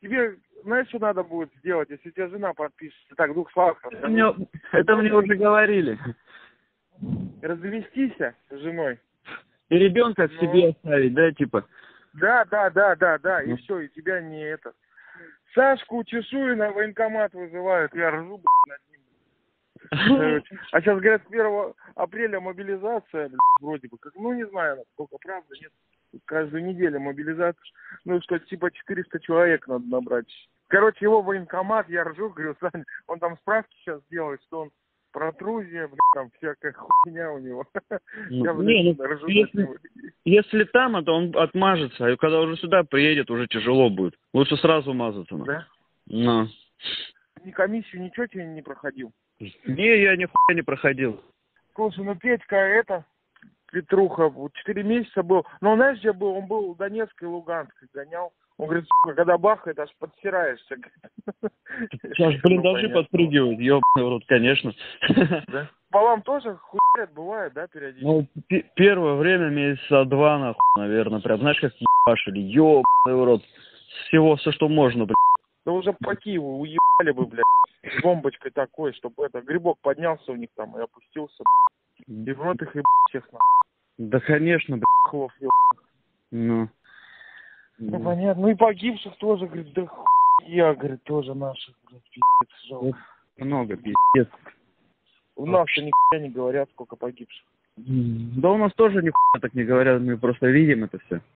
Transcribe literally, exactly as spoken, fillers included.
тебе, знаешь, что надо будет сделать, если тебя жена подпишется? Так, двух слов. Это мне, это мне уже говорили. Развестись с женой. И ребенка к себе оставить, да, типа? Да, да, да, да, да, и все, и тебя не это. Сашку Чешую на военкомат вызывают, я ржу, блядь, над ним. А сейчас, говорят, первого апреля мобилизация, блядь, вроде бы. Как, ну, не знаю, сколько, правда, нет. Каждую неделю мобилизация. Ну, что, типа, четыреста человек надо набрать. Короче, его военкомат, я ржу, говорю, Саня, он там справки сейчас делает, что он... Протрузия, блядь, там всякая хуйня у него. Я, блядь, не, ржу если, если там, это он отмажется, а когда уже сюда приедет, уже тяжело будет. Лучше сразу мазаться. Да? Но. Ни комиссию, ничего тебе не проходил? Не, я ни хуя не проходил. Слушай, ну Петька, это, Петруха, четыре месяца был. Ну, знаешь, где был? Он был в Донецке и Луганске, гонял. Он говорит, сука, когда бахает, аж подстираешься. Сейчас, блин, ну, даже подпрыгивают, ёбаный в рот, конечно. Да? По вам тоже хуярят, бывает, да, периодически? Ну, п- первое время месяца два, нахуй, наверное, прям, знаешь, как ебашили, ёбаный в рот. Всего, все, что можно, блядь. Да уже по Киеву уебали бы, блядь, с бомбочкой такой, чтобы это, грибок поднялся у них там и опустился, блядь. И в рот их ебать всех, нахуй. Да, конечно, блядь. Хлоп, ёбаных. Ну. Ну, да. Понятно. Ну, и погибших тоже, говорит, да хуя, говорит, тоже наших, говорит, пи***ц, жалко. Много пи***ц. У нас-то нихуя не говорят, сколько погибших. Да у нас тоже нихуя так не говорят, мы просто видим это все.